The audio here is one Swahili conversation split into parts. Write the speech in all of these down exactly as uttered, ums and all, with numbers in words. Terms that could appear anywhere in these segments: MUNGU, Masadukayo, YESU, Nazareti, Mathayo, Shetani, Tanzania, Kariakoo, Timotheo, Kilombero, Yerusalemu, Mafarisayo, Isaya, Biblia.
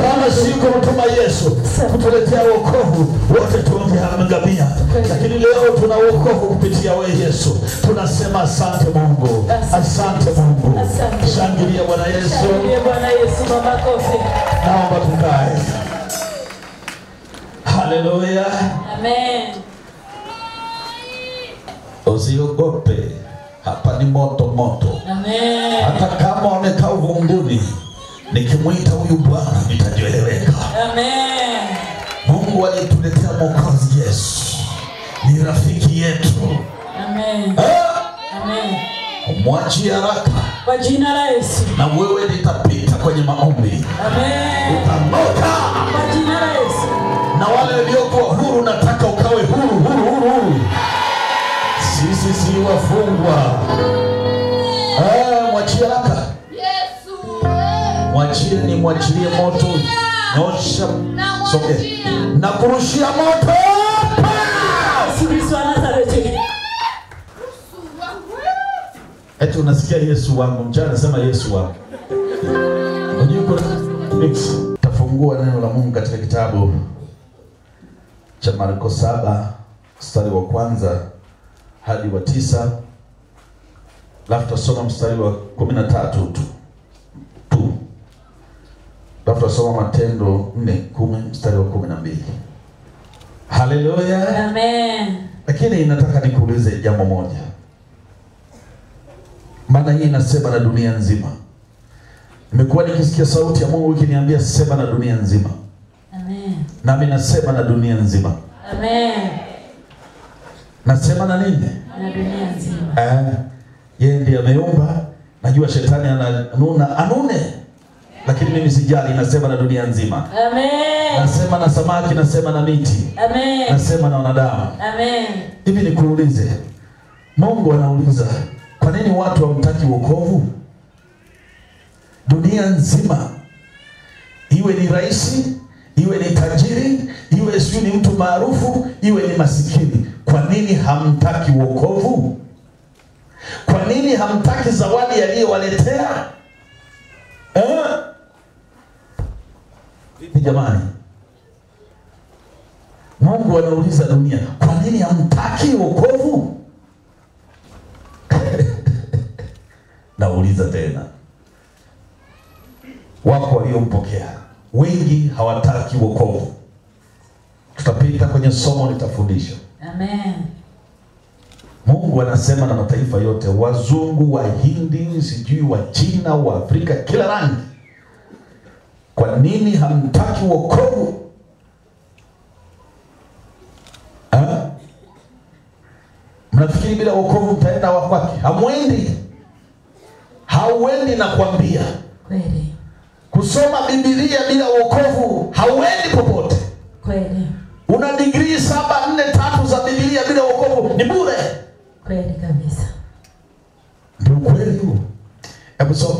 Bwana siku mtuma Yesu kutuletea wokovu, wote tungeangamia. Lakini leo tuna wokovu kupitia wewe Yesu. Tunasema asante Mungu. Asante Mungu. Shangilia Bwana Yesu. Shangilia Bwana Yesu makofi. Naomba tukae. Haleluya. Amen. Usiogope. Hapa ni moto moto. Amen. Hata kama umekaa uvunguni, nikimuita huyu Bwana nitajieleweka. Amen. Mungu alituletea mwokozi Yesu. Ni rafiki yetu. Amen. Ha? Amen. Mwachi haraka kwa jina la Yesu. Na wewe nitapita kwenye maombi. Amen. Utamoka kwa jina la Yesu. Na wale walioko huru nataka ukawe huru huru huru. huru. Sisi si wafungwa. Eh, mwachi haraka. Mwachie ni mwachilie moto. Nyosha. Soke. Na kurushia moto. Eti unasikia Yesu wangu. Mchana sema Yesu wangu. Unajua tafungua neno la Mungu katika kitabu cha Marko saba mstari wa kwanza hadi wa tisa. Alafu tusome mstari wa kumi na tatu tu. Dafta soma Matendo nne kumi mstari wa kumi na mbili. Haleluya. Amen. Lakini nataka nikuulize jambo moja. Maana hii inasema na dunia nzima. Nimekuwa nikisikia sauti ya Mungu ikiniambia sema na dunia nzima. Amen. Na mimi nasema na dunia nzima. Amen. Nasema na nini? Na dunia nzima. Eh, yeye ndiye ameumba, najua shetani ananuna, anune. Lakini mimi sijali, nasema na dunia nzima. Amen. Nasema na samaki, nasema na miti. Amen. Nasema na wanadamu. Amen. Hivi nikuulize, Mungu anauliza, kwa nini watu hawamtaki wokovu? Dunia nzima. Iwe ni raisi, iwe ni tajiri, iwe sio ni mtu maarufu, iwe ni masikini. Kwa nini hamtaki wokovu? Kwa nini hamtaki zawadi aliyowaletea? Eh? Vipi jamani? Mungu anauliza dunia, kwa nini hamtaki wokovu? Nauliza tena. Wako waliompokea, wengi hawataki wokovu. Tutapita kwenye somo nitafundisha. Amen. Mungu anasema na mataifa yote, wazungu, wahindi, sijui wa China, wa Afrika, kila rangi. Kwa nini hamtaki wokovu? Ha? Mnafikiri bila wokovu mtaenda wakwaki? Hamwendi. Hauendi na kuambia. Kweli. Kusoma Biblia bila wokovu, hauendi popote. Kweli. Una degree saba, nne, tatu za Biblia bila wokovu, ni bure. Kweli kabisa. Ndio kweli huo. Hebu soma.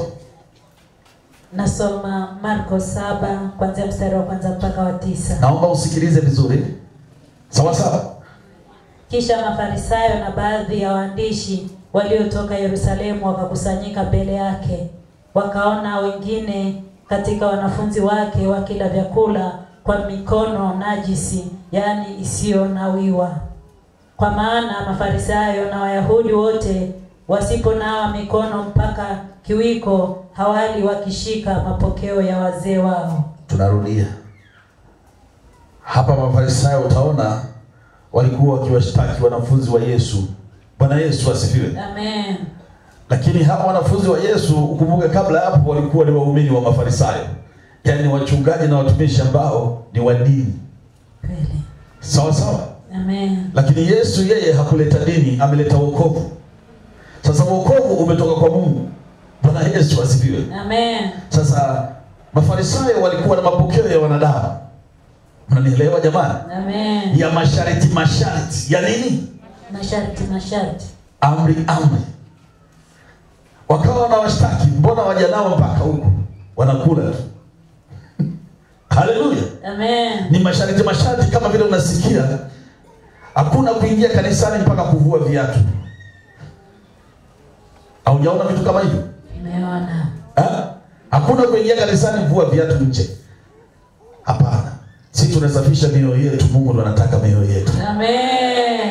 Nasoma Marko saba kuanzia mstari wa kwanza mpaka wa tisa. Naomba usikilize vizuri. Sawa sawa. Kisha Mafarisayo na baadhi ya waandishi waliotoka Yerusalemu wakakusanyika mbele yake. Wakaona wengine katika wanafunzi wake wakila vyakula kwa mikono najisi, yani isiyonawiwa. Kwa maana Mafarisayo na Wayahudi wote wasiponawa mikono mpaka kiwiko hawali wakishika mapokeo ya wazee wao. Tunarudia. Hapa Mafarisayo utaona walikuwa wakiwashtaki wanafunzi wa Yesu. Bwana Yesu asifiwe. Amen. Lakini hawa wanafunzi wa Yesu ukumbuke kabla hapo walikuwa ni waumini wa Mafarisayo. Yaani wachungaji na watumishi ambao ni wa dini. Kweli. Sawa sawa. Amen. Lakini Yesu yeye hakuleta dini, ameleta wokovu. Sasa wokovu umetoka kwa Mungu. Bwana Yesu asifiwe. Amen. Sasa Mafarisayo walikuwa na mapokeo ya wanadamu. Mnanielewa jamani? Amen. Ya masharti masharti. Ya nini? Masharti masharti. Amri amri. Wakawa wanawashtaki, mbona wajanao mpaka huko? Wanakula. Haleluya. Amen. Ni masharti masharti kama vile unasikia. Hakuna kuingia kanisani mpaka kuvua viatu. Haujaona vitu kama hivyo? Nimeona. Eh? Hakuna kuingia kanisani kuvua viatu nje. Hapana. Sisi tunasafisha mioyo yetu, Mungu ndo anataka mioyo yetu. Amen.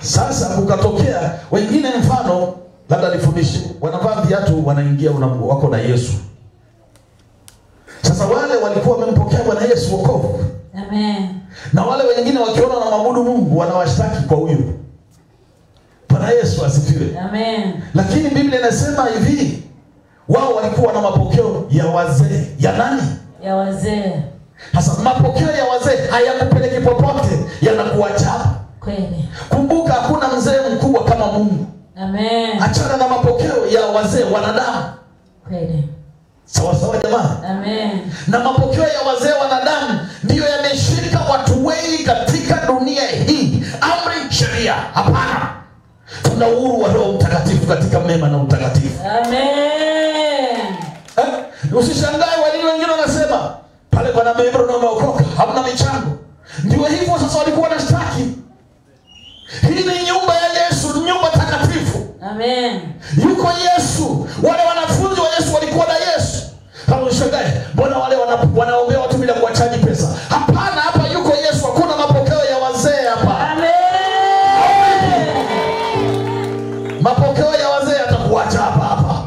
Sasa ukatokea wengine, mfano labda nifundishe, wanavaa viatu wanaingia unamu, wako na Yesu. Sasa wale walikuwa wamempokea Bwana Yesu wokovu. Amen. Na wale wengine wakiona na mabudu Mungu wanawashtaki kwa huyu. Bwana Yesu asifiwe. Amen. Lakini Biblia inasema hivi, wao walikuwa na mapokeo ya wazee. Ya nani? Ya wazee. Sasa mapokeo ya wazee hayakupeleki popote, yanakuacha. Kweli. Kumbuka hakuna mzee mkubwa kama Mungu. Amen. Achana na mapokeo ya wazee wanadamu. Kweli. Sawa sawa jamaa. Amen. Na mapokeo ya wazee wanadamu ndio yameshika watu wengi katika dunia hii. Amri, sheria. Hapana. Tuna uhuru wa Roho Mtakatifu katika mema na utakatifu. Amen. Eh? Usishangae wale wengine wanasema pale kwa na Biblia na umeokoka, hamna michango. Ndio hivyo sasa walikuwa na shtaki. Hii ni nyumba ya Yesu, nyumba takatifu. Amen. Yuko Yesu. Wale wanafunzi wa Yesu walikuwa na Yesu. Kama ushangae, mbona wale wanaombea watu bila kuwachaji pesa? Hapana, hapa yuko Yesu, hakuna mapokeo ya wazee hapa. Amen. Mapokeo ya wazee atakuacha hapa hapa.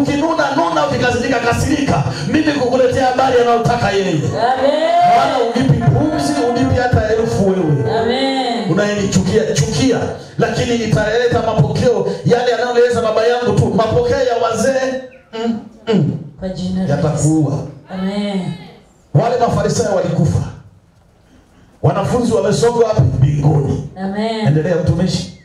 Ukinuna nuna, ukikasirika kasirika. Mimi kukuletea habari anayotaka yeye. Amen. Maana unipi pumzi, unipi hata elfu wewe. Amen. Unayenichukia chukia, lakini nitaleta mapokeo yale yanayoleza baba yangu tu. Mapokeo ya wazee mm, mm, kwa jina yatakuua. Amen. Wale Mafarisayo walikufa. Wanafunzi wamesogwa wapi? Mbinguni. Amen. Endelea mtumishi.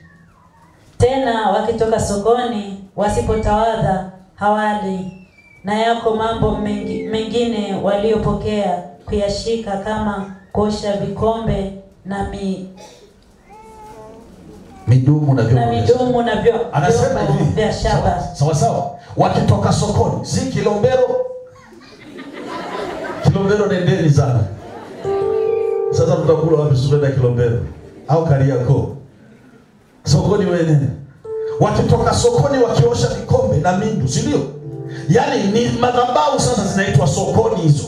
Tena wakitoka sokoni wasipotawadha hawali, na yako mambo mengi, mengine waliopokea kuyashika, kama kuosha vikombe na mi midumu na vyombo. Na midumu na vyombo. Anasema hivi. Sawa, sawa sawa. Wakitoka sokoni, si Kilombero. Kilombero nendeni sana. Sasa mtakula wapi sura ya Kilombero au Kariakoo? Sokoni wewe. Wakitoka sokoni wakiosha vikombe na mindu, si ndio? Yaani ni madhabahu sasa zinaitwa sokoni hizo.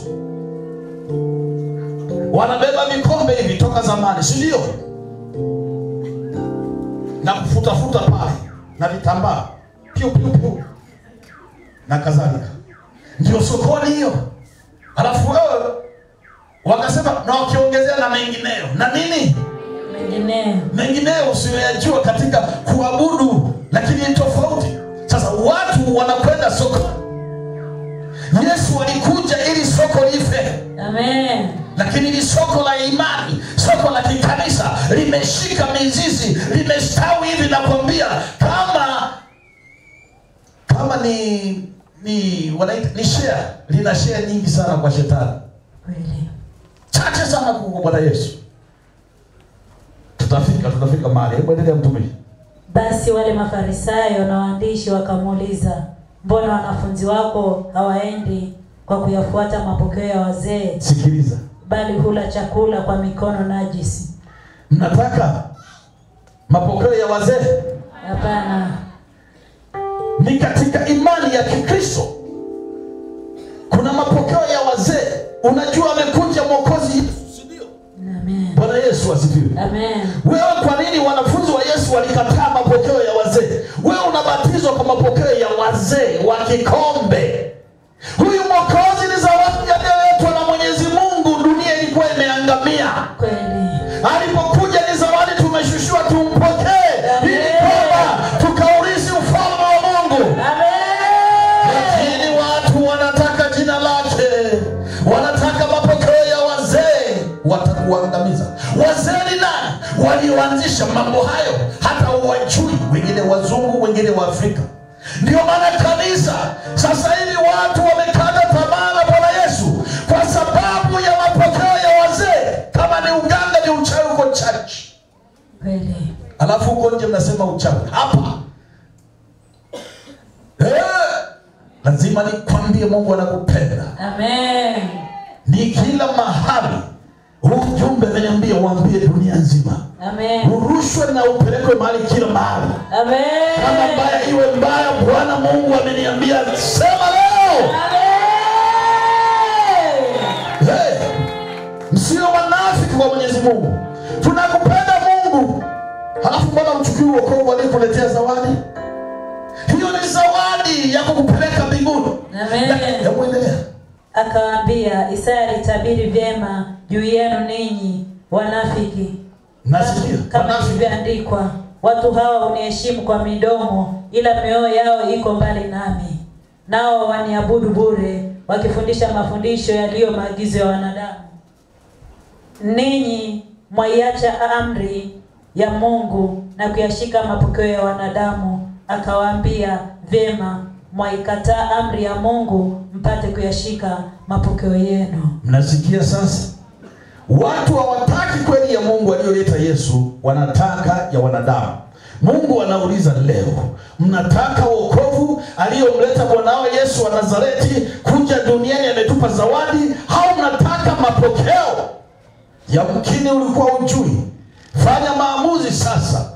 Wanabeba vikombe hivi toka zamani, si ndio? Na kufuta futa pale na vitambaa. Piu piu piu. Na kadhalika. Ndio sokoni hiyo. Alafu wewe wakasema na wakiongezea na mengineyo. Na nini? Mengineyo. Mengineyo usiyojua katika kuabudu, lakini ni tofauti. Sasa watu wanakwenda soko. Yesu alikuja ili soko life. Amen. Lakini ni soko la imani, soko la kikanisa, limeshika mizizi, limestawi hivi na kuambia kama kama ni ni wanaita ni share, lina share nyingi sana kwa shetani. Kweli. Chache sana kwa Bwana Yesu. Tutafika tutafika mahali. Hebu endelea mtumishi. Basi wale Mafarisayo na waandishi wakamuuliza, mbona wanafunzi wako hawaendi kwa kuyafuata mapokeo ya wazee? Sikiliza. Bali hula chakula kwa mikono najisi. Mnataka mapokeo ya wazee? Hapana. Ni katika imani ya Kikristo kuna mapokeo ya wazee. Unajua amekuja mwokozi. Amen. Bwana Yesu asifiwe. Amen. Wewe kwa nini wanafunzi wa Yesu walikataa mapokeo ya wazee? Wewe unabatizwa kwa mapokeo ya wazee wa kikombe. Huyu mwokozi ni zawadi aliyoletwa na Mwenyezi Mungu, dunia ilikuwa imeangamia. Kweli. Alipokuja ni zawadi tumeshushiwa, tumpokee ili kwamba tukaurithi ufalme wa Mungu. Amen. Lakini watu wanataka jina lake. Wanataka mapokeo ya wazee, watakuangamiza. Wazee ni nani? Walioanzisha mambo hayo hata uwajui, wengine wazungu, wengine wa Afrika. Ndio maana kanisa sasa hivi watu wamekata tamaa na Bwana Yesu kwa sababu ya mapokeo ya wazee. Kama ni Uganda ni uchawi uko church. Kweli. Alafu uko nje mnasema uchawi. Hapa. Eh, lazima nikwambie Mungu anakupenda. Amen. Ni kila mahali. Ujumbe umeniambia uambie dunia nzima. Amen. Urushwe na upelekwe mahali kila mahali. Amen. Kama mbaya iwe mbaya, Bwana Mungu ameniambia sema leo. Amen. Hey. kwa Mwenyezi Mungu. Tunakupenda Mungu, halafu mbona mchukui wokovu aliyekuletea zawadi? Hiyo ni zawadi ya kukupeleka mbinguni. Amen. Akawaambia, Isaya alitabiri vyema juu yenu ninyi wanafiki. Nasikia kama ilivyoandikwa, watu hawa uniheshimu kwa midomo, ila mioyo yao iko mbali nami. Nao waniabudu bure, wakifundisha mafundisho yaliyo maagizo ya wanadamu. Ninyi mwaiacha amri ya Mungu na kuyashika mapokeo ya wanadamu. Akawaambia, vema, mwaikataa amri ya Mungu mpate kuyashika mapokeo yenu. Mnasikia sasa? Watu hawataki kweli ya Mungu aliyoleta Yesu, wanataka ya wanadamu. Mungu anauliza leo, mnataka wokovu aliyomleta mwanao Yesu wa Nazareti kuja duniani ametupa zawadi, au mnataka mapokeo? Yamkini ulikuwa hujui. Fanya maamuzi sasa.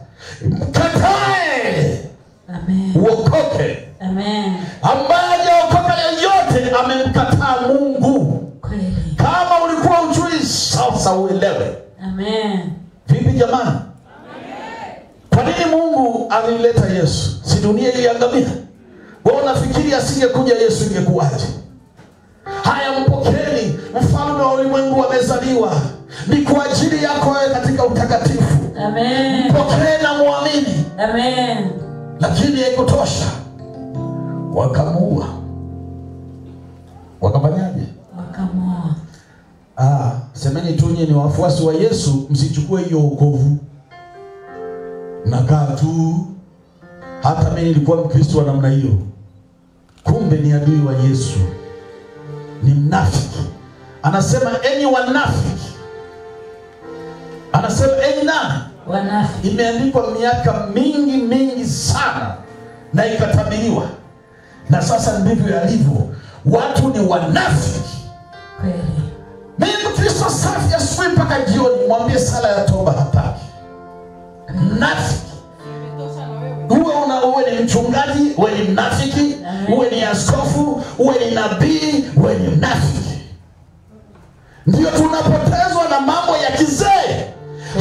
Mkatae. Amen. Uokoke. Amen. Ambaye hajaokoka yote amemkataa Mungu. Kweli. Kama ulikuwa hujui sasa uelewe. Amen. Vipi jamani? Kwa nini Mungu alileta Yesu? Si dunia iliangamia? Wewe unafikiri asingekuja Yesu ingekuwaje? Haya, mpokeni, mfalme wa ulimwengu amezaliwa. Ni kwa ajili yako wewe katika utakatifu. Amen. Mpokeni na muamini. Amen. Lakini haikutosha. Wakamuua. Wakafanyaje? Wakamuua. Ah, semeni tu nyinyi ni wafuasi wa Yesu, msichukue hiyo wokovu. Nakaa tu, hata mimi nilikuwa Mkristo wa namna hiyo. Kumbe ni adui wa Yesu, ni mnafiki. Anasema enyi wanafiki. Anasema enyi na wanafiki. Imeandikwa miaka mingi mingi sana na ikatabiriwa, na sasa ndivyo yalivyo. Watu ni wanafiki. Kweli. Mimi Kristo safi aswe mpaka jioni, mwambie sala ya toba hataki. Mnafiki. Uwe una uwe ni mchungaji, uwe ni mnafiki, uwe ni askofu, uwe ni nabii, uwe ni mnafiki. Ndiyo tunapotezwa na mambo ya kizee.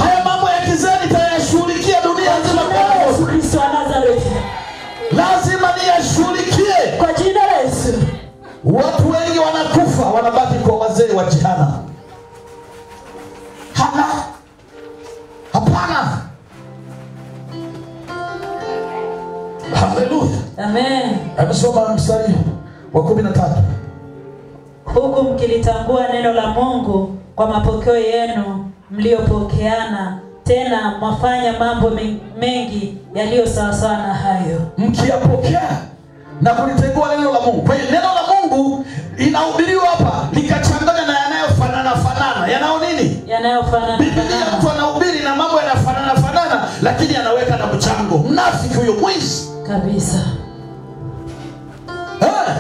Haya mambo ya kizee nitayashughulikia dunia nzima kwa Yesu Kristo wa Nazareti. Lazima niyashughulikie kwa jina la Yesu. Watu wengi wanakufa, wanabaki kwa wazee wa jehanamu. Hana. Hapana. Hallelujah. Amen. Amesoma mstari wa kumi na tatu. Huku mkilitambua neno la Mungu kwa mapokeo yenu mliopokeana, tena mwafanya mambo mengi yaliyo sawa sawa na hayo. Mkiyapokea na kulitambua neno la Mungu. Kwa neno la Mungu inahubiriwa hapa likachanganywa na yanayofanana fanana. Yanao nini? Yanayofanana. Biblia mtu anahubiri na mambo yanafanana fanana, lakini anaweka na mchango. Mnafiki huyo, mwizi kabisa. Eh,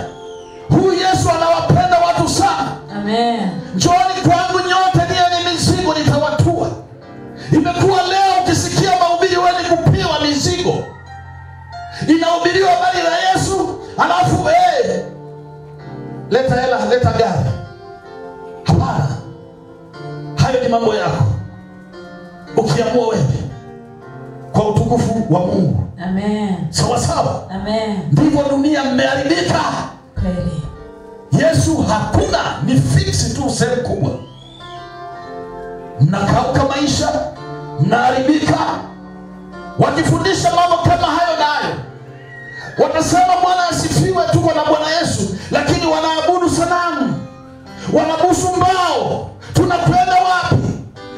huyu Yesu anawapenda watu sana. Amen. Njooni kwangu nyote nieni mizigo nitawatua. Imekuwa leo ukisikia mahubiri wewe kupiwa mizigo. Inahubiriwa habari ya Yesu, alafu eh leta hela, leta gari. Hapana. Hayo ni mambo yako. Ukiamua wewe kwa utukufu wa Mungu. Amen. Sawa sawa. Amen. Ndivyo dunia imeharibika. Kweli. Yesu hakuna, ni fix tu sehemu kubwa. Mnakauka maisha, mnaharibika. Wakifundisha mambo kama hayo nayo. Watasema Bwana asifiwe, tuko na Bwana Yesu, lakini wanaabudu sanamu. Wanabusu mbao. Tunapenda wapi?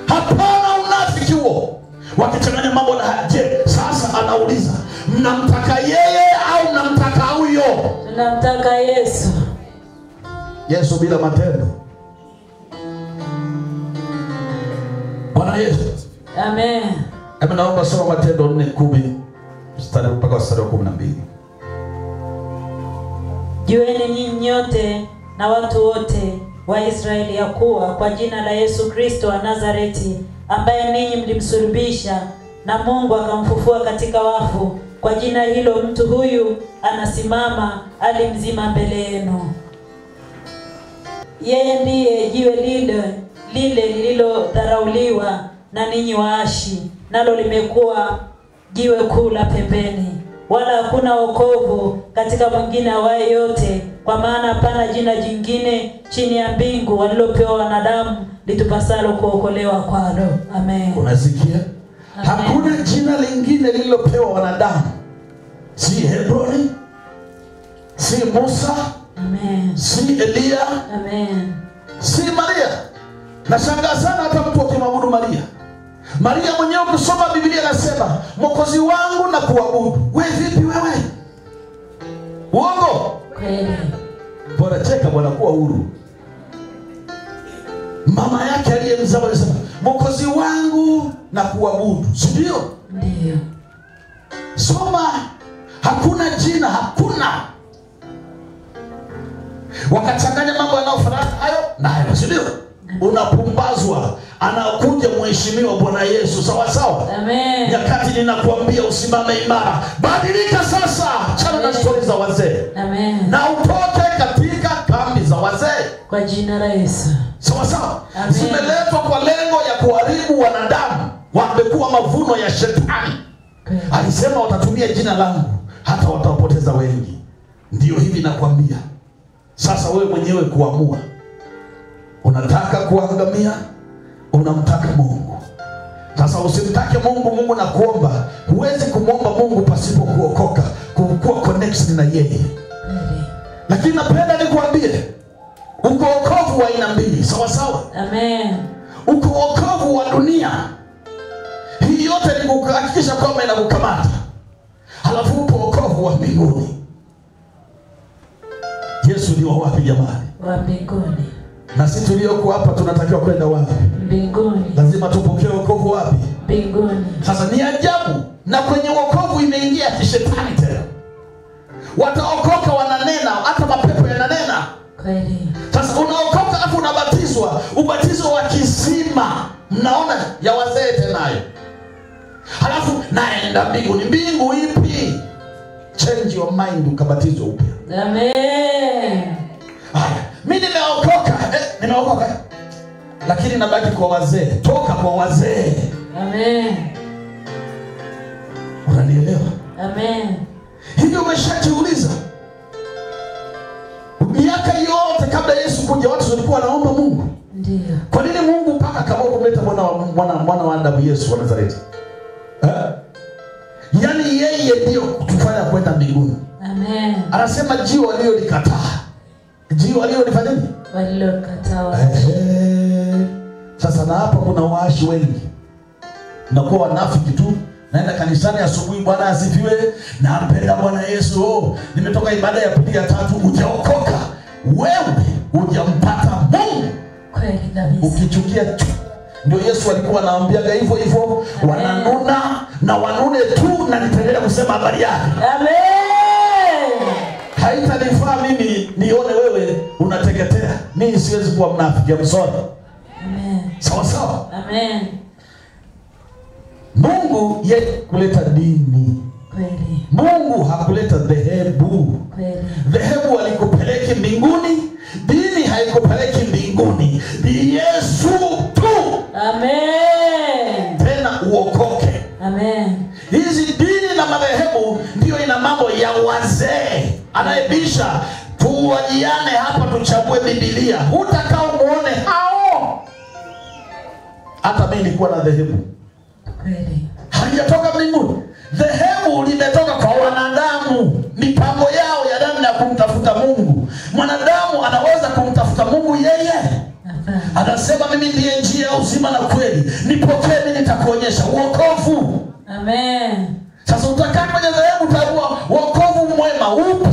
Hapana, unafiki huo. Wakichanganya mambo na haya. Je, sasa anauliza, mnamtaka yeye au mnamtaka huyo? Tunamtaka Yesu. Yesu bila matendo. Bwana Yesu. Amen. Hebu naomba soma Matendo nne kumi mstari mpaka mstari wa kumi na mbili. Jueni nyinyi nyote na watu wote wa Israeli ya kuwa kwa jina la Yesu Kristo wa Nazareti, ambaye ninyi mlimsulubisha na Mungu akamfufua katika wafu, kwa jina hilo mtu huyu anasimama alimzima mbele yenu. Yeye ndiye jiwe lile lile lililodharauliwa na ninyi waashi, nalo limekuwa jiwe kuu la pembeni. Wala hakuna wokovu katika mwingine awaye yote, kwa maana hapana jina jingine chini ya mbingu walilopewa wanadamu litupasalo kuokolewa kwalo. Amen. Unasikia? Amen. Hakuna jina lingine lililopewa wanadamu. Si Hebroni, si Musa, amen, si Elia, amen, si Maria. Nashangaa sana hata mtu akimwabudu Maria. Maria mwenyewe kusoma Biblia anasema, "Mwokozi wangu na kuabudu." Wewe vipi wewe? Uongo? Kweli. Bora cheka bwana kuwa huru. Mama yake aliyemzaa alisema, "Mwokozi wangu na kuabudu." Si ndio? Ndio. Soma, hakuna jina, hakuna. Wakachanganya mambo yanayofanana hayo na hayo, si ndio? Unapumbazwa. Anakuja mheshimiwa Bwana Yesu, sawa sawa. Amen. Nyakati ninakuambia usimame imara. Badilika sasa, chana na stori za wazee. Amen. Na utoke katika kambi za wazee kwa jina la Yesu. Sawa sawa. Zimeletwa kwa lengo ya kuharibu wanadamu, wamekuwa mavuno ya shetani. Okay. Alisema watatumia jina langu hata watawapoteza wengi. Ndio hivi nakwambia. Sasa wewe mwenyewe kuamua. Unataka kuangamia? Unamtaka Mungu. Sasa usimtake Mungu, Mungu na kuomba. Huwezi kumwomba Mungu pasipo kuokoka, kuwa connection na yeye. Amen. Lakini napenda nikuambie, uko wokovu wa aina mbili, sawa sawa? Amen. Uko wokovu wa dunia. Hii yote ni kuhakikisha kwamba inakukamata. Halafu upo wokovu wa mbinguni. Yesu ni wa wapi jamani? Wa mbinguni. Na sisi tulioko hapa tunatakiwa kwenda wapi? Mbinguni. Lazima tupokee wokovu wapi? Mbinguni. Sasa ni ajabu, na kwenye wokovu imeingia kishetani tena. Wataokoka wananena, hata mapepo yananena. Kweli. Sasa unaokoka afu unabatizwa, ubatizo wa kisima. Mnaona ya wazee tena hayo. Halafu naenda mbinguni. Mbingu ipi? Change your mind, ukabatizwa upya. Amen. Haya. Mimi nimeokoka, eh, nimeokoka. Lakini nabaki kwa wazee. Toka kwa wazee. Amen. Unanielewa? Amen. Hivi umeshajiuliza, miaka yote kabla Yesu kuja watu walikuwa wanaomba Mungu. Ndio. Kwa nini Mungu paka kama umeleta mwana mwana mwana wa Adamu Yesu wa Nazareti? Eh? Yaani yeye ndio kutufanya kwenda mbinguni. Amen. Anasema jiwe aliyolikataa. Jiwe walilofanya nini? Walilokataa. Eh. Sasa na hapa kuna waashi wengi. Nakuwa wanafiki tu. Naenda kanisani asubuhi, Bwana asifiwe, na mpenda Bwana Yesu. Oh, nimetoka ibada ya pili ya tatu, hujaokoka. Wewe hujampata Mungu. Kweli kabisa. Ukichukia tu. Ndio Yesu alikuwa anawaambia hivyo hivyo, wananuna na wanune tu na nitaendelea kusema habari yake. Amen. Haitanifaa mimi nione wewe unateketea. Mimi siwezi kuwa mnafiki, I'm sorry. Amen. Sawa sawa. Amen. Mungu yeye kuleta dini. Kweli. Mungu hakuleta dhehebu. Kweli. Dhehebu alikupeleke mbinguni, dini haikupeleki mbinguni. Ni Yesu tu. Amen. Tena uokoke. Amen. Hizi dini na madhehebu ndio ina mambo ya wazee. Anaibisha tuwajiane hapa tuchague Biblia. Utakao muone hao. Hata mimi nilikuwa na dhehebu. Kweli. Halijatoka mbinguni. Dhehebu limetoka kwa wanadamu, mipango yao ya damu na kumtafuta Mungu. Mwanadamu anaweza kumtafuta Mungu yeye. Anasema mimi ndiye njia ya uzima na kweli. Nipokee mimi nitakuonyesha wokovu. Amen. Sasa utakaa kwenye dhehebu utaua wokovu mwema upi?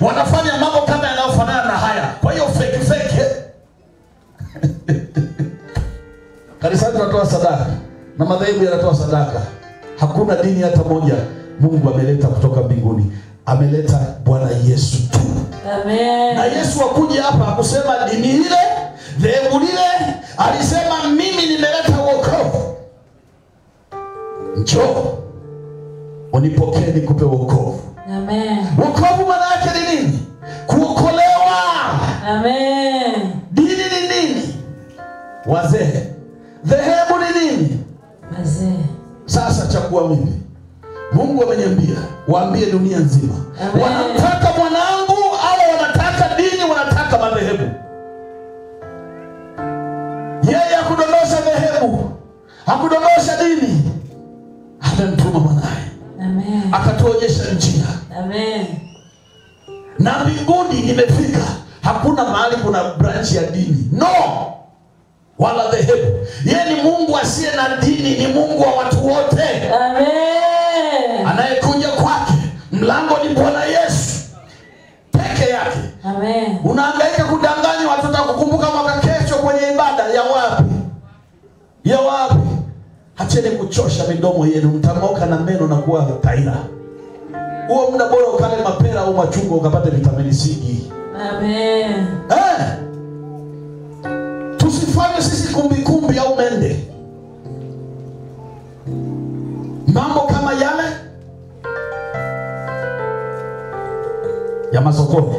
Wanafanya mambo kama yanayofanana na haya. Kwa hiyo fake fake. Kanisani tunatoa sadaka na madhehebu yanatoa sadaka. Hakuna dini hata moja Mungu ameleta kutoka mbinguni. Ameleta Bwana Yesu tu. Amen. Na Yesu akuje hapa akusema dini ile, dhehebu lile, alisema mimi nimeleta wokovu. Njoo. Unipokee nikupe wokovu. Amen. Wokovu maana yake ni nini? Kuokolewa. Amen. Dini ni nini? wazee. Dhehebu ni nini? Wazee. Sasa chagua mimi. Mungu ameniambia, waambie dunia nzima. Amen. Wanataka mwanangu au wanataka dini, wanataka madhehebu. Yeye hakudondosha dhehebu, hakudondosha dini. Alimtuma mwanae. Amen. Akatuonyesha njia. Amen. Na mbinguni imefika. Hakuna mahali kuna branch ya dini. No. Wala dhehebu. Yeye ni Mungu asiye na dini, ni Mungu wa watu wote. Amen. Anayekuja kwake, mlango ni Bwana Yesu peke yake. Amen. Unahangaika kudanganya watu watakukumbuka mwaka kesho kwenye ibada ya wapi? Ya wapi? Acheni kuchosha midomo yenu, mtamauka na meno na kuwa taira. Huo muda bora ukale mapera au machungwa ukapate vitamini C. Amen. Eh? Tusifanye sisi kumbi kumbi au mende. Mambo kama yale ya masokoni.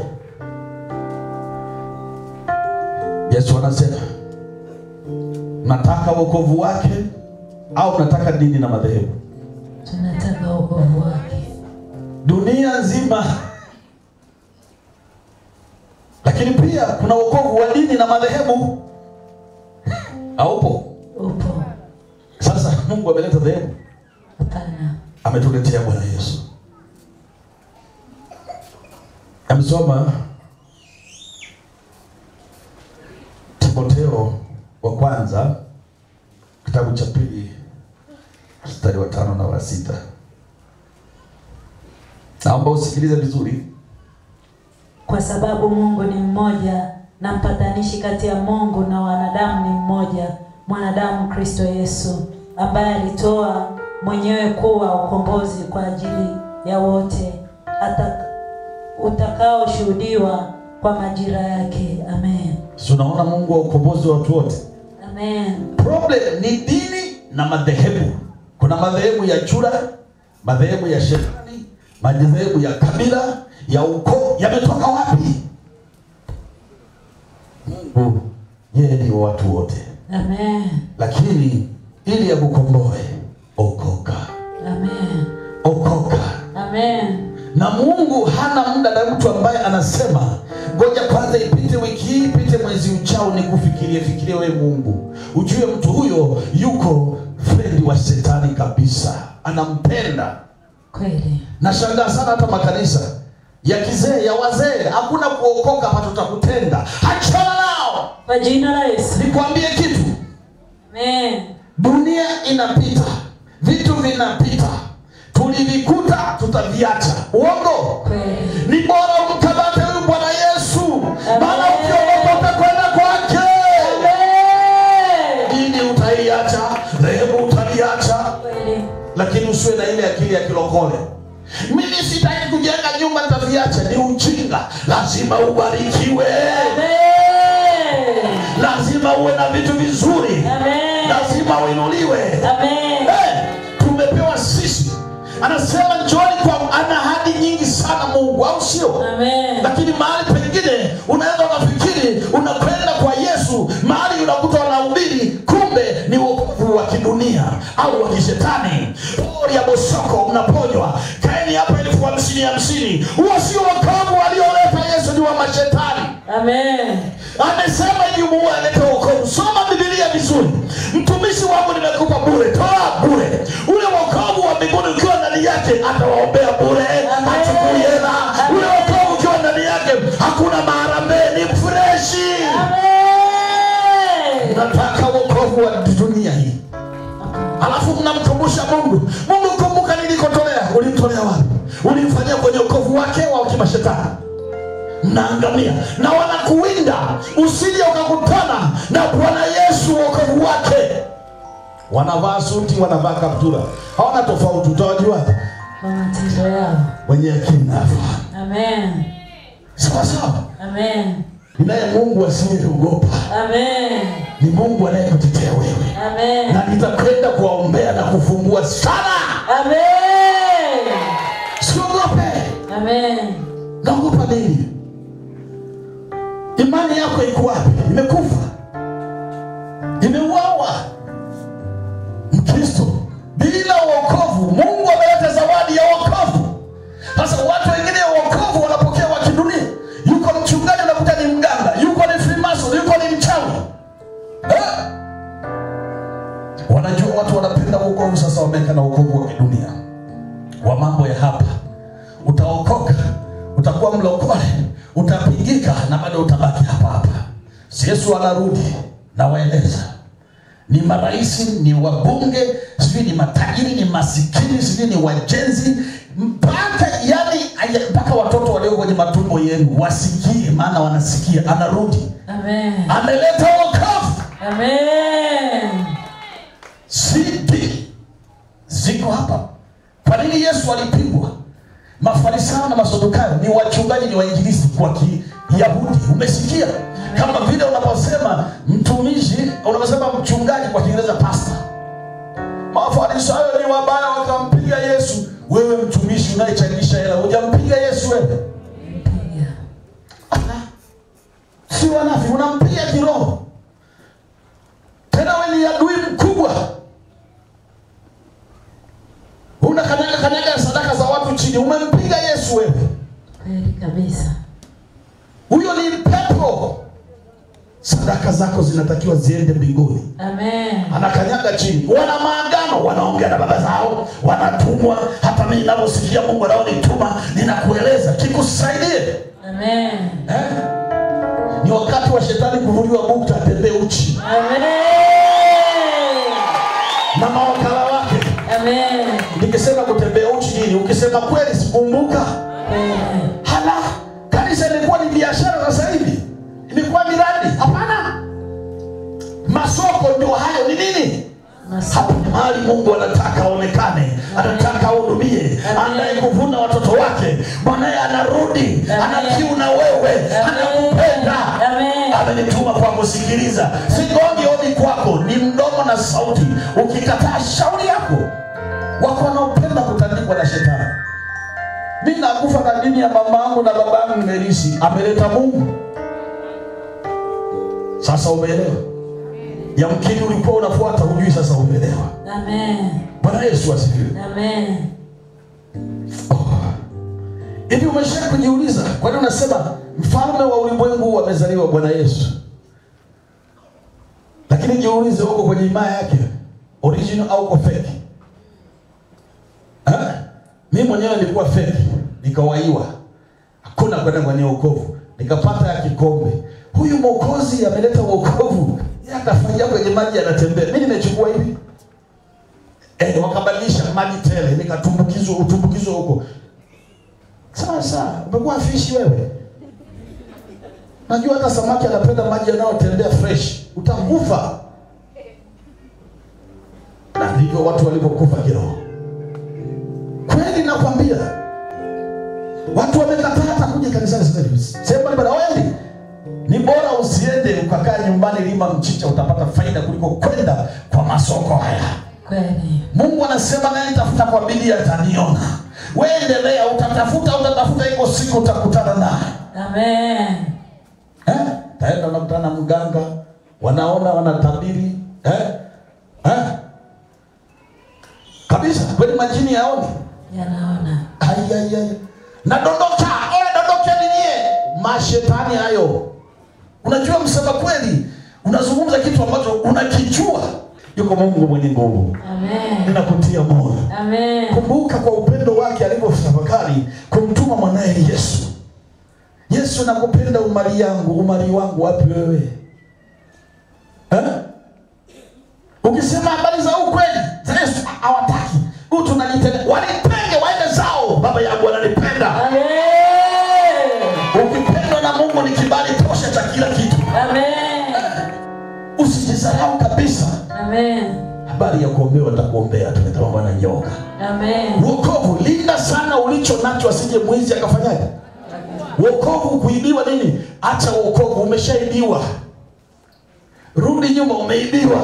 Yesu anasema, nataka wokovu wake au nataka dini na madhehebu? Tunataka wokovu wake. Dunia nzima. Lakini pia kuna wokovu wa dini na madhehebu. Aupo? Upo. Sasa Mungu ameleta dhehebu? Hapana. Ametuletea Bwana Yesu. Amsoma Timotheo wa kwanza kitabu cha pili mstari wa tano na wa sita. Naomba usikilize vizuri. Kwa sababu Mungu ni mmoja na mpatanishi kati ya Mungu na wanadamu ni mmoja, mwanadamu Kristo Yesu, ambaye alitoa mwenyewe kuwa ukombozi kwa ajili ya wote, hata utakao shuhudiwa kwa majira yake. Amen. Tunaona Mungu wa ukombozi wa watu wote. Amen. Problem ni dini na madhehebu. Kuna madhehebu ya chura, madhehebu ya shetani, madhehebu ya kabila, ya ukoo. Yametoka wapi? Mungu yeye ni watu wote. Amen. Lakini ili akukomboe, okoka. Amen. Okoka. Amen. Na Mungu hana muda na mtu ambaye anasema ngoja kwanza ipite wiki hii, ipite mwezi uchao nikufikirie. Fikirie wewe Mungu. Ujue mtu huyo yuko friend wa shetani kabisa. Anampenda. Kweli. Nashangaa sana hata makanisa ya kizee, ya wazee, hakuna kuokoka hapa tutakutenda. Achana nao. Kwa jina la Yesu. Nikwambie kitu. Amen. Dunia inapita. Vitu vinapita. Tulivikuta tutaviacha. Uongo? Ni bora umkamate huyu Bwana Yesu. Maana ukiokoka kwenda kwake. Dini utaiacha, dhehebu utaiacha. Lakini usiwe na ile akili ya kilokole. Mimi sitaki kujenga nyumba nitaviacha, ni ujinga. Lazima ubarikiwe. Amen. Lazima uwe na vitu vizuri. Amen. Lazima uinuliwe. Amen. Hey, tumepewa sisi. Anasema njooni kwa, ana ahadi nyingi sana Mungu, au sio? Amen. Lakini mahali pengine unaenda unafikiri unapenda kwa Yesu, mahali unakuta wanahubiri kumbe ni wokovu wa kidunia au wa kishetani. Pori ya bosoko unaponywa. Hapa elfu hamsini hamsini. Huo sio wokovu walioleta Yesu, ni wa mashetani. Amen. Amesema ni Mungu aleta wokovu. Soma Biblia vizuri. Mtumishi wangu nimekupa bure, toa bure. Ule wokovu wa mbinguni ukiwa ndani yake atawaombea bure, atakuye na. Ule wokovu ukiwa ndani yake hakuna maharambee, ni freshi. Amen. Nataka wokovu wa dunia hii. Alafu mnamkumbusha Mungu. Mungu kumbuka nilikotolea, ulimtolea wapi? Ulimfanyia kwenye wokovu wake wa kimashetani. Mnaangamia na wanakuinda, usije ukakutana na Bwana Yesu wokovu wake. Wanavaa suti, wanavaa kaptura. Hawana tofauti, utajua wapi? Matendo yao. Wenye akili na fahamu. Amen. Sawa sawa. Amen. Naye Mungu asiyeogopa. Amen. Ni Mungu anayekutetea wewe. Amen. Na nitakwenda kuwaombea na kufungua sana. Amen. Usiogope. Amen. Naogopa nini? Imani yako iko wapi? Imekufa. Eh? Wanajua watu wanapenda wokovu, sasa wameka na wokovu wa kidunia, wa mambo ya hapa. Utaokoka, utakuwa mlokole, utapingika na bado utabaki hapa hapa. Yesu anarudi na waeleza. Ni maraisi, ni wabunge, sivyo ni matajiri, ni masikini, sivyo ni wajenzi, mpaka yani mpaka watoto walio kwenye matumbo yenu wasikie, maana wanasikia anarudi. Amen. Ameleta wokovu. Amen. Sidi ziko hapa. Kwa nini Yesu alipigwa? Mafarisayo na Masadukayo ni wachungaji, ni wainjilisti kwa Kiyahudi. Umesikia? Kama vile unaposema mtumishi, unaposema mchungaji kwa Kiingereza pastor. Mafarisayo ni wabaya, wakampiga Yesu. Wewe mtumishi unayechangisha hela, hujampiga Yesu wewe? Mpiga. Ala. Si wanafi, unampiga kiroho. Tena wewe ni adui mkubwa. Unakanyaga kanyaga sadaka za watu chini, umempiga Yesu wewe. Kweli kabisa. Huyo ni pepo. Sadaka zako zinatakiwa ziende mbinguni. Amen. Anakanyaga chini. Wana maagano, wanaongea na baba zao, wanatumwa. Hata mimi ninaposikia Mungu anaonituma, ninakueleza kikusaidie. Amen. Eh? Ni wakati wa shetani kuvuliwa bukta atembee uchi. Amen. Na mawakala wake. Amen. Nikisema kutembea uchi nini? Ukisema kweli sikumbuka. Amen. Hala, kanisa ilikuwa ni biashara sasa hivi. Ilikuwa miradi, hapana. Masoko ndio hayo, ni nini? Hapo mahali Mungu anataka aonekane, anataka ahudumie, anayekuvuna watoto wake. Mwanae anarudi, anakiuna wewe, anakupenda. Amenituma kwa kusikiliza. Sigongi hodi kwako, ni mdomo na sauti. Ukikataa shauri yako, wako wanaopenda kutandikwa na shetani. Mimi nakufa kwa dini ya mamangu na babangu nimerisi. Ameleta Mungu. Sasa umeelewa. Yamkini ulikuwa unafuata hujui, sasa umeelewa. Amen. Bwana Yesu asifiwe. Amen. Hivi oh, umesha kujiuliza kwa nini unasema mfalme wa ulimwengu amezaliwa Bwana Yesu? Lakini jiulize, uko kwenye imani yake original au fake? Ah? Mimi mwenyewe nilikuwa fake, nikawaiwa. Hakuna kwenda kwenye wokovu. Nikapata ya kikombe. Huyu mwokozi ameleta wokovu. Yeye atafanya kwenye maji anatembea. Mimi nimechukua hivi. Eh, wakabadilisha maji tele, nikatumbukizwa utumbukizwa huko. Sasa, umekuwa fishi wewe. Najua hata samaki anapenda maji yanayotembea fresh. Utakufa. Na ndivyo watu walipokufa kiroho. Kweli nakwambia. Watu wamekataa hata kuja kanisani sasa hivi. Sema bwana wewe, ni bora usiende ukakaa nyumbani lima mchicha, utapata faida kuliko kwenda kwa masoko haya. Kweli. Mungu anasema naye nitafuta kwa bidii ataniona. Wewe endelea, utatafuta utatafuta, iko siku utakutana naye. Amen. Eh? Taenda unakutana mganga, wanaona wanatabiri, eh? Eh? Kabisa, kweli majini yaone? Yanaona. Ayayaya. Na dondoka, oya dondokeni nyie. Mashetani hayo. Unajua msema kweli, unazungumza kitu ambacho unakijua. Yuko Mungu mwenye nguvu. Amen. Ninakutia moyo. Amen. Kumbuka kwa upendo wake alipotafakari kumtuma mwanae Yesu. Yesu, nakupenda umari yangu, umari wangu wapi wewe? Eh? Ukisema habari za ukweli, za Yesu hawataki. Huyu tunalitenda. Walipende waende zao. Baba yangu ananipenda. Amen. Ukipendwa na Mungu ni kibali tosha cha kila kitu. Amen. Usijisahau kabisa. Amen. Habari ya kuombewa atakuombea, tumetamwa Bwana nyoka. Amen. Wokovu, linda sana ulicho nacho asije mwizi akafanyaje? Wokovu kuibiwa nini? Acha wokovu, umeshaibiwa. Rudi nyuma, umeibiwa.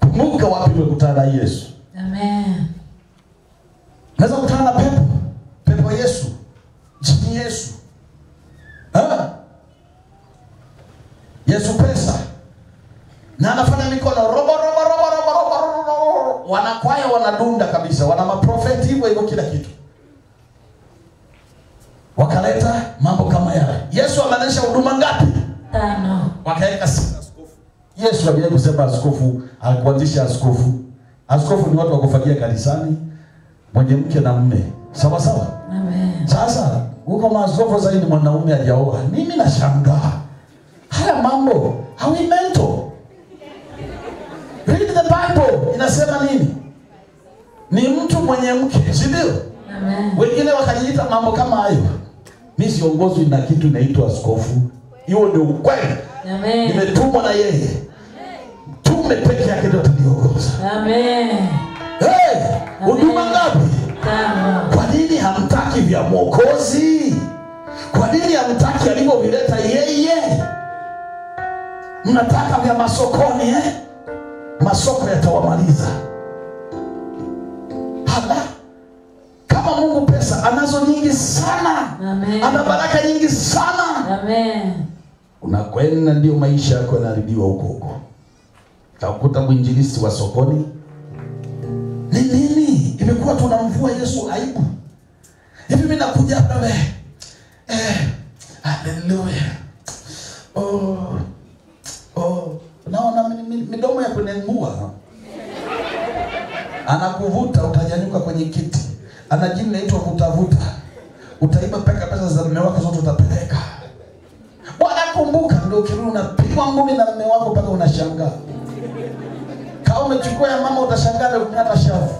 Kumbuka wapi umekutana na Yesu. Amen. Naweza kukutana na pepo, pepo Yesu, jini Yesu. Ha? Yesu pesa. Na anafanya mikono robo robo robo robo robo robo. Wanakwaya wanadunda kabisa, wana maprofeti hivyo hivyo kila kitu. Wakaleta mambo kama yale. Yesu ameanisha huduma ngapi? Tano. Waka akaenda askofu. Yesu aliye kusema askofu, alikuanzisha askofu. Askofu ni watu wa kufagia kanisani, mwenye mke na mume. Sawa sawa? Amen. Sasa, huko maaskofu zaidi mwanaume hajaoa. Mimi nashangaa. Haya mambo, hawi mento. Read the Bible, inasema nini? Ni mtu mwenye mke, si ndio? Amen. Wengine wakajiita mambo kama hayo. Mimi siongozi na kitu inaitwa askofu. Hiyo ndio ukweli. Amen. Nimetumwa na yeye. Tume peke yake ndio ataniongoza. Amen. Hey, huduma ngapi? Tano. Kwa nini hamtaki vya Mwokozi? Kwa nini hamtaki alivyovileta yeye? Mnataka vya masokoni eh? Masoko yatawamaliza. Hala. Kama Mungu pesa anazo nyingi sana. Amen. Ana baraka nyingi sana. Amen. Unakwenda ndio maisha yako yanaharibiwa huko huko. Utakuta mwinjilisti wa sokoni. Ni nini? Imekuwa tunamvua Yesu aibu. Hivi mimi nakuja hapa wewe. Eh. Haleluya. Oh. Oh. Naona midomo yako inaungua. Anakuvuta utajanyuka kwenye kiti. Ana jini inaitwa kutavuta. Utaiba peka pesa za mume wako zote utapeleka. Wanakumbuka ndio kirudi unapigwa ngumi na mume wako mpaka unashangaa. Kama umechukua ya mama utashangaa na kukata shavu.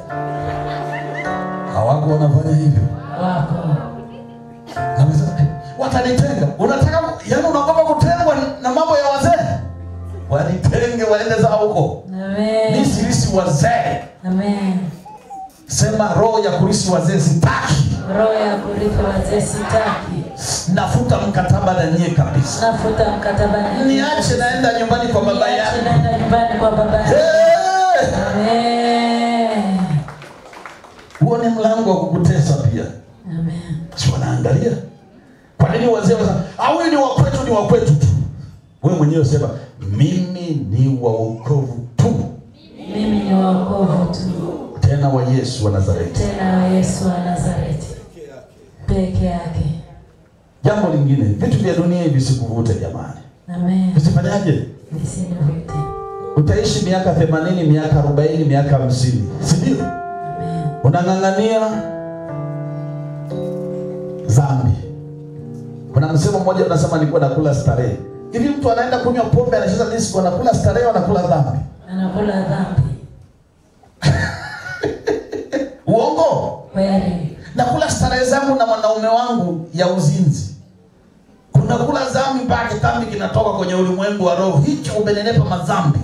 Hawako wanafanya hivyo. Wako. Na msasa watanitenga. Unataka yani unaogopa kutengwa na mambo ya wazee? Wanitenge waende za huko. Amen. Ni sisi wazee. Amen. Sema roho ya kurisi wazee sitaki. Roho ya kurisi wazee sitaki. Nafuta mkataba na nyie kabisa. Nafuta mkataba na nyie. Niache naenda nyumbani kwa baba yangu. Niache naenda nyumbani kwa baba yangu. Hey! Amen. Huo ni mlango wa kukutesa pia. Amen. Si wanaangalia. Kwa nini wazee wasema, "Ah wewe ni wa kwetu, ni wa kwetu tu." Wewe mwenyewe sema, "Mimi ni wa wokovu tu." Mimi ni wa wokovu tu. Tena wa Yesu wa Nazareti. Tena wa Yesu wa Nazareti. Peke yake. Jambo lingine, vitu vya dunia hivi sikuvute jamani. Amen. Usifanyaje? Usinivute. Utaishi miaka themanini, miaka arobaini, miaka hamsini. Si ndio? Amen. Unang'ang'ania dhambi. Kuna msemo mmoja unasema nilikuwa nakula starehe. Hivi mtu anaenda kunywa pombe anacheza disco anakula starehe au anakula dhambi? Anakula dhambi. Uongo. Kweli. Nakula starehe zangu na mwanaume wangu ya uzinzi. Kuna kula dhambi mpaka dhambi kinatoka kwenye ulimwengu wa roho. Hicho umenenepa madhambi.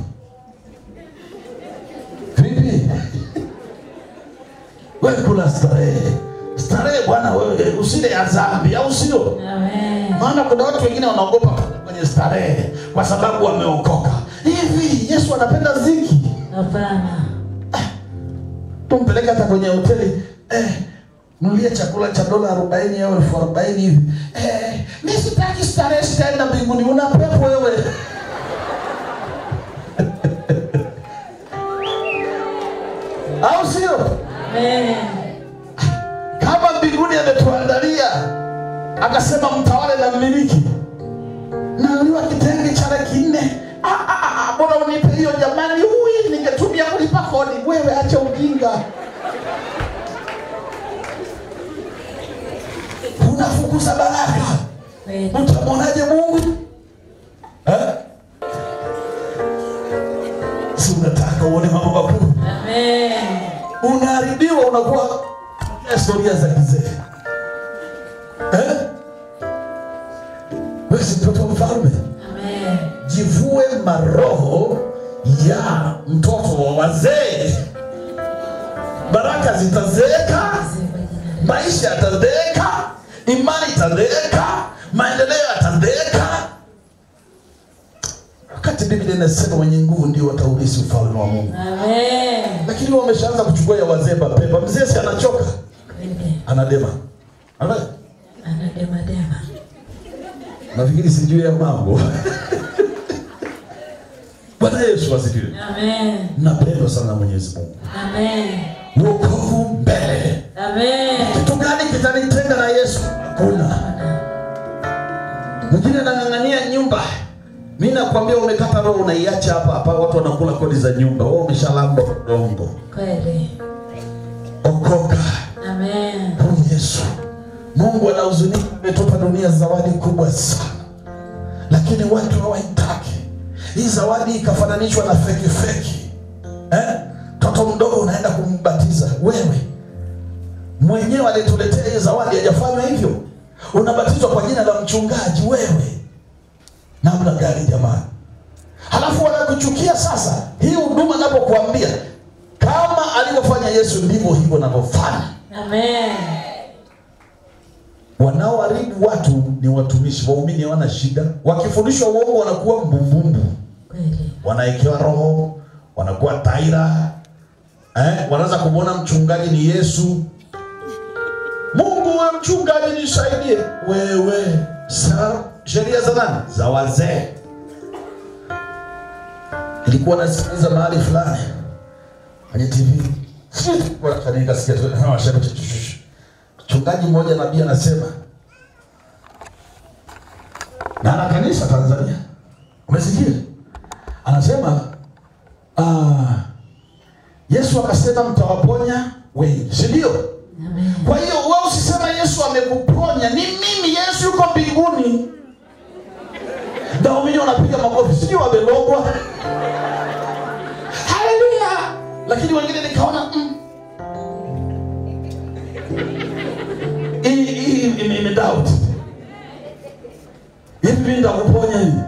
Vipi? Wewe kula starehe. Starehe bwana wewe usile adhambi au sio? Amen. Maana kuna watu wengine wanaogopa kwenye starehe kwa sababu wameokoka. Hivi Yesu anapenda ziki? Hapana. Tumpeleka hata kwenye hoteli eh mlie chakula cha dola arobaini au elfu arobaini hivi eh mimi sitaki starehe tena mbinguni una pepo wewe. Au sio? Amen. Kama mbinguni ametuandalia akasema mtawale na mmiliki na uliwa kitenge cha laki nne. Ah ah ah, bora unipe hiyo jamani, huyu ningetumia kulipa kodi. Wewe acha ujinga. Unafukuza baraka. Utamwonaje Mungu? Eh? Si unataka uone mambo makubwa. Amen. Unaharibiwa unakuwa historia za kizee. Eh? Wewe si mtoto mfalme. Jivue maroho ya mtoto wa wazee. Baraka zitazeeka, maisha yatazeeka, imani itazeeka, maendeleo yatazeeka. Wakati Biblia inasema wenye nguvu ndio wataurithi ufalme wa Mungu. Amen. Lakini wao wameshaanza kuchukua ya wazee papepa. Mzee si anachoka. Anadema. Amen. Anadema dema. Nafikiri sijui ya mambo. Bwana Yesu asifiwe. Amen. Napendwa sana na Mwenyezi Mungu. Amen. Wokovu mbele. Amen. Kitu gani kitanitenga na Yesu? Hakuna. Mwingine anang'ang'ania nyumba. Mimi nakwambia umekata roho unaiacha hapa hapa, watu wanakula kodi za nyumba. Wewe umeshalamba udongo. Kweli. Okoka. Amen. Kwa Yesu. Mungu anahuzunika, ametupa dunia zawadi kubwa sana. Lakini watu hawaitaki. Hii zawadi ikafananishwa na feki feki. Eh? Mtoto mdogo unaenda kumbatiza wewe. Mwenyewe alituletea hii zawadi hajafanya hivyo. Unabatizwa kwa jina la mchungaji wewe. Namna gani jamani? Halafu wanakuchukia sasa. Hii huduma ninapokuambia kama alivyofanya Yesu ndivyo hivyo anavyofanya. Amen. Wanaoharibu watu ni watumishi. Waumini hawana shida. Wakifundishwa uongo wanakuwa mbumbumbu. Kweli. Wanaekewa roho, wanakuwa taira. Eh, wanaanza kumwona mchungaji ni Yesu. Mungu wa mchungaji nisaidie. Wewe sawa. Sheria za nani? Za wazee. Nilikuwa nasikiliza mahali fulani kwenye T V. Kwa sababu nikasikia mchungaji mmoja nabii anasema, na ana kanisa Tanzania. Umesikia? Anasema ah, Yesu akasema mtawaponya wengi. Si ndio? Kwa hiyo wewe usisema Yesu amekuponya, ni mimi Yesu yuko mbinguni. Ndio mimi wanapiga makofi, sio wabelogwa. Haleluya! Lakini wengine nikaona mm. Hii hii ime doubt. Hivi ndio kuponya hivi.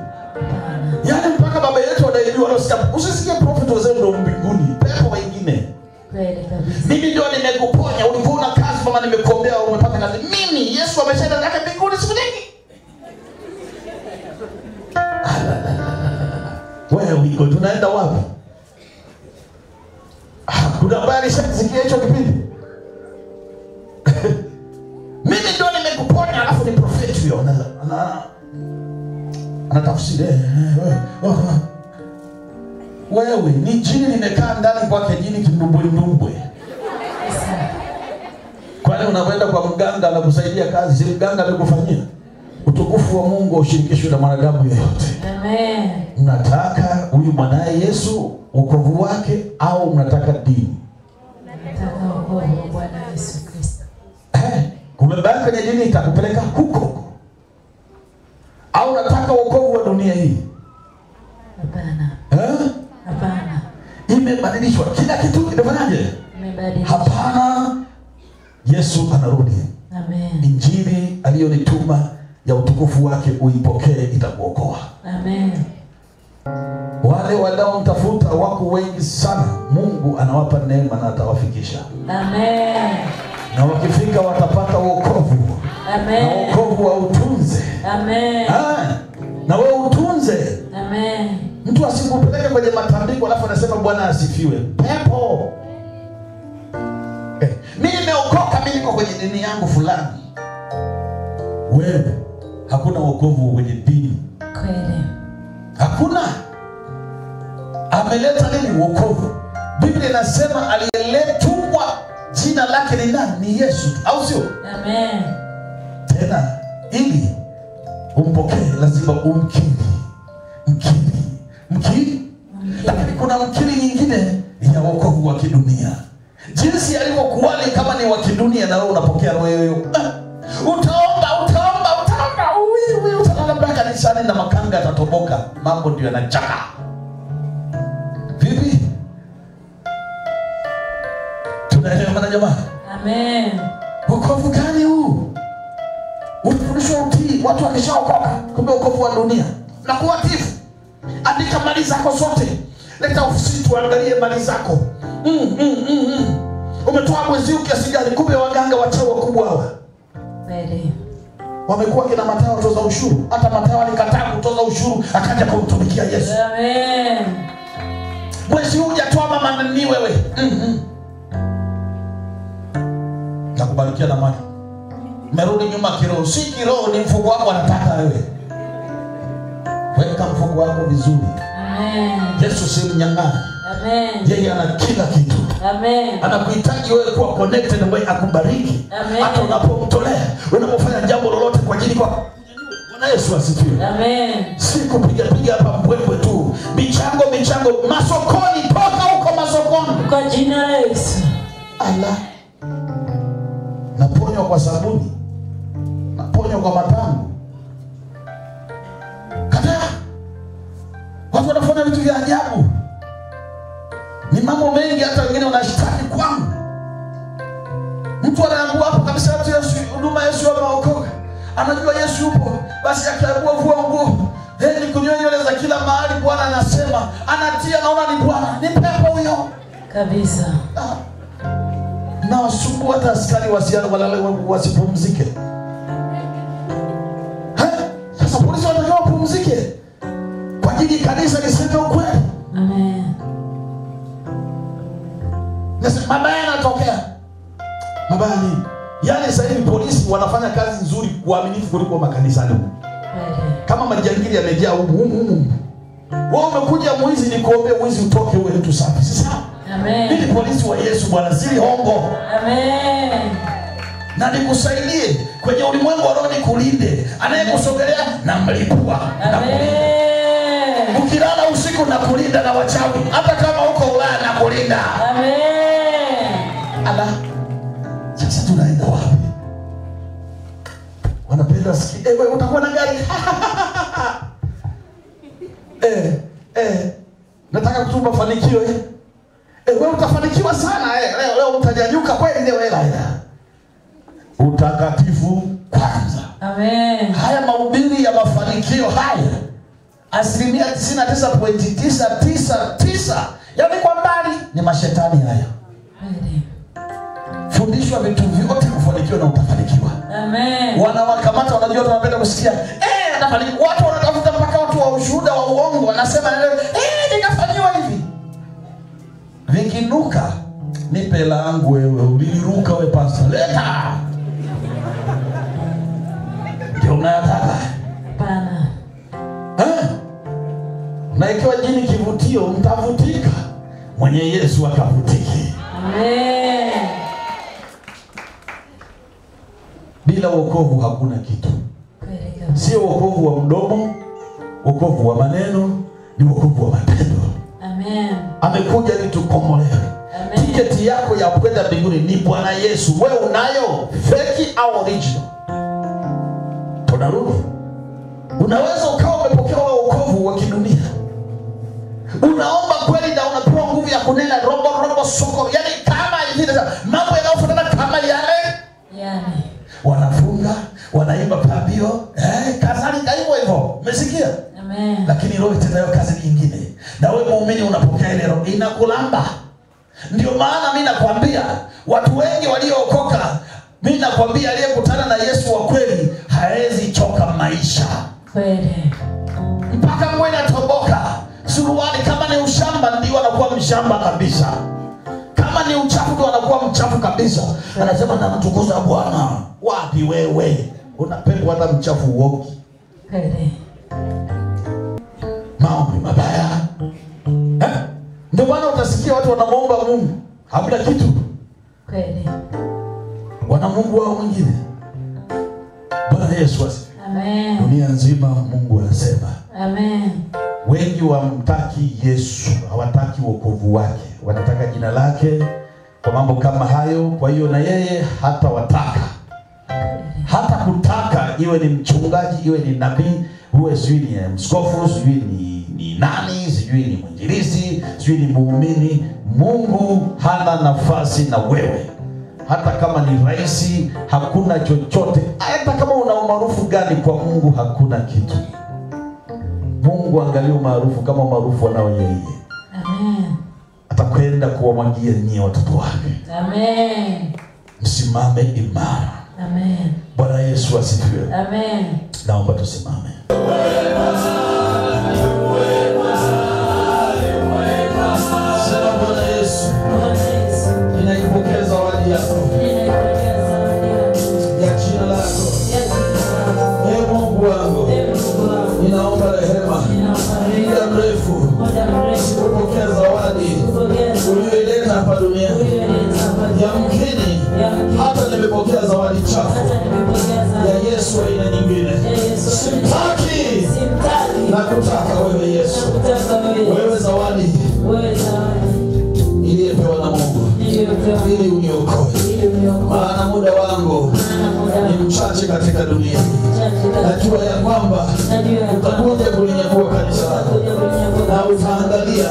Yaani mpaka baba yetu anaijua anasikia. Usisikie prophet wazee ndio mbinguni, pepo wengine. Kweli kabisa. Mimi ndio nimekuponya, ulivuna kazi mama nimekuombea umepata kazi. Mimi Yesu ameshaenda ndaka mbinguni siku nyingi. Where we go? Tunaenda wapi? Kuna bali shasikia hicho kipindi. Mimi ndio nimekuponya alafu ni prophet huyo. Ana ana tafsiri. Wewe ni jini limekaa ndani kwake, jini kindumbwe ndumbwe. Kwa nini unaenda kwa mganga anakusaidia kazi, si mganga alikufanyia? Utukufu wa Mungu ushirikishwe na mwanadamu yeyote. Amen. Mnataka huyu mwanae Yesu wokovu wake au mnataka dini? Mnataka wokovu wa Bwana Yesu Kristo. Eh, kumebaki na dini itakupeleka huko. Au unataka wokovu wa dunia hii? Hapana. Eh? Hapana. Imebadilishwa kila kitu kidofanyaje? Imebadilishwa. Hapana. Yesu anarudi. Amen. Injili aliyonituma ya utukufu wake uipokee itakuokoa. Amen. Wale wadao mtafuta wako wengi sana. Mungu anawapa neema na atawafikisha. Amen. Na wakifika watapata wokovu. Amen. Na wokovu wa utunze. Amen. Ha? Na wewe utunze. Amen. Mtu asikupeleke kwenye matambiko alafu anasema Bwana asifiwe. Pepo. Eh, mimi nimeokoka, mimi niko kwenye dini yangu fulani. Wewe hakuna wokovu kwenye dini. Kweli. Hakuna. Ameleta nini wokovu? Biblia inasema aliyeletwa jina lake ni nani? Ni Yesu, au sio? Amen. Tena ili umpokee lazima umkiri. Mkiri. Mkiri. Lakini kuna mkiri nyingine ya wokovu wa kidunia. Jinsi alivyokubali kama ni wa kidunia na wewe unapokea roho hiyo. Utaomba utaomba utaomba uwi uwi utalala mpaka kanisani na makanga atatoboka. Mambo ndio yanachaka. Vipi? Tunaelewana jamaa? Amen. Wokovu gani huu? Unafundishwa utii, watu wakishaokoka kumbe wokovu wa dunia. Na kuwa tifu. Andika mali zako zote. Leta ofisi tuangalie mali zako. Mm mm mm. mm. Umetoa mwezi ukiasi gani? Kumbe waganga wachawi wakubwa hawa. Kweli. Wamekuwa kina Mathayo toza ushuru, hata Mathayo alikataa kutoza ushuru, akaja kumtumikia Yesu. Amen. Mwezi huu jatoa mama ni wewe. Mhm. Nakubarikia na mali. Merudi nyuma kiroho, si kiroho ni mfuko wako anataka wewe. Weka mfuko wako vizuri. Amen. Yesu si mnyang'anyi. Amen. Yeye ana kila kitu. Amen. Anakuhitaji wewe kuwa connected na wewe akubariki. Hata unapomtolea, unapofanya jambo lolote kwa ajili kwa Bwana Yesu asifiwe. Amen. Siku piga piga hapa mpwepwe tu. Michango michango masokoni, toka huko masokoni. Kwa jina la Yesu. Ala. Naponywa kwa sabuni. Naponywa kwa matamu. Kataa. Watu wanafanya vitu vya ajabu. Ni mambo mengi hata wengine wanashtaki kwangu. Mtu anaangua hapo kabisa tu Yesu, huduma Yesu hapa okoka. Anajua Yesu yupo, basi akiangua vua nguo. Heri kunyoa nywele za kila mahali, Bwana anasema, anatia naona ni Bwana. Ni pepo huyo. Kabisa. Ah. Na wasumbua hata askari wasiana walale wasipumzike. Heh, sasa polisi wanataka wapumzike. Kwa ajili kanisa liseme ukweli. Amen. Nasi mabaya yanatokea. Mabaya nini? Yaani sasa hivi polisi wanafanya kazi nzuri kuaminifu kuliko makanisa leo. Kama majangili yamejaa humu humu. Wao umekuja mwizi, nikuombe mwizi utoke wewe tu safi. Sasa amen. Mimi polisi wa Yesu Bwana, si hongo. Amen. Na nikusaidie kwenye ulimwengu wa roho, nikulinde. Anayekusogelea na mlipua. Amen. Ukilala usiku na kulinda na wachawi. Hata kama uko Ulaya na kulinda. Amen. Ala. Sasa tunaenda wapi? Wanapenda sikia, eh wewe utakuwa na gari. eh eh nataka kutupa mafanikio eh. Eh wewe utafanikiwa sana eh leo leo utajanyuka kweli ndio hela ila. Utakatifu kwanza. Amen. Haya mahubiri ya mafanikio haya asilimia tisini na tisa nukta tisa tisa tisa yaani kwa mbali ni mashetani haya. Amen. Fundishwa vitu vyote kufanikiwa na utafanikiwa. Amen. Wanawakamata wanajua tunapenda kusikia eh atafanikiwa. Watu wanatafuta mpaka watu wa ushuhuda wa uongo wanasema eh nikafanywa hivi. Vikinuka nipe langu wewe, uliruka wewe pastor. Leta. Ndio unataka. Pana. Eh? Na ikiwa jini kivutio mtavutika. Mwenye Yesu akavutiki. Amen. Bila wokovu hakuna kitu. Sio wokovu wa mdomo, wokovu wa maneno, ni wokovu wa matendo. Amen. Amekuja ili tukombolewe. Tiketi yako ya kwenda mbinguni ni Bwana Yesu. Wewe unayo fake au original? Podarudi. Unaweza ukawa umepokea wokovu wa kidunia. Unaomba kweli na unapewa nguvu ya kunena robo robo soko. Yaani kama hivi sasa mambo yanayofuatana kama yale. Yaani wanafunga, wanaimba pambio, eh kazani hivyo hivyo. Umesikia? Amen. Lakini roho itendayo kazi nyingine. Na wewe muumini unapokea ile roho inakulamba. Ndio maana mimi nakwambia watu wengi waliookoka, mimi nakwambia aliyekutana na Yesu wa kweli haezi choka maisha. Kweli. Mpaka mwe natoboka. Suruali kama ni ushamba ndio anakuwa mshamba kabisa. Kama ni uchafu ndio anakuwa mchafu kabisa. Anasema namtukuza Bwana. Wapi wewe? Unapendwa hata mchafu uoki. Kweli. Maombi mabaya. Eh? Ndio maana utasikia watu wanamuomba Mungu hakuna kitu. Kweli. Wanamungu wao wengine. Bwana Yesu asifiwe. Amen. Dunia nzima Mungu anasema. Amen. Wengi wamtaki Yesu, hawataki wokovu wake. Wanataka jina lake kwa mambo kama hayo, kwa hiyo na yeye hata wataka. Hata kutaka iwe ni mchungaji, iwe ni nabii, uwe sijui ni mskofu, sijui ni ni nani, sijui ni mwinjilisti, sijui ni muumini. Mungu hana nafasi na wewe. Hata kama ni rais hakuna chochote. Hata kama una umaarufu gani kwa Mungu hakuna kitu. Mungu angalia umaarufu kama umaarufu anao yeye. Amen. Atakwenda kuwamwagia nyinyi watoto wake. Amen. Msimame imara. Amen. Bwana Yesu asifiwe. Amen. Naomba tusimame. Hata nimepokea zawadi chafu ya Yesu aina nyingine. Simtaki, simtaki, nakutaka wewe Yesu, nakutaka wewe, wewe zawadi, wewe zawadi iliyopewa na Mungu, ili uniokoe, maana muda wangu ni mchache katika dunia. Najua ya kwamba utakuja kulinyakua kanisa lako, na utaangalia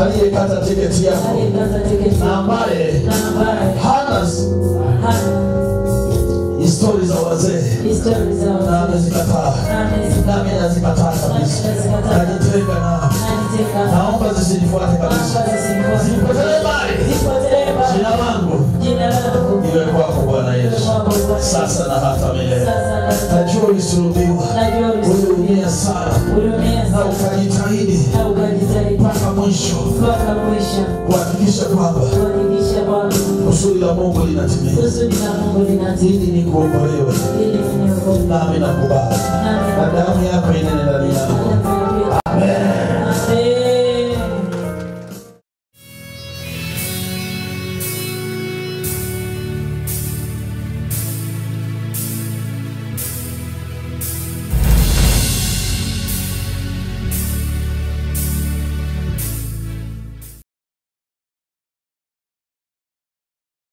aliyekata tiketi yako, na ambaye hanas historia za wazee, na amezikataa, nami nazikataa kabisa, najitenga na naomba zisinifuate kabisa, zisipotee mbali, jina langu iwe kwako Bwana Yesu, sasa na hata milele. Najua ulisulubiwa, uliumia sana, na ukajitahidi mpaka mwisho kuhakikisha kwamba kusudi la Mungu linatimia. Ili nikuokolewe, nami nakubali, na damu yako inene ndani yangu. Amen.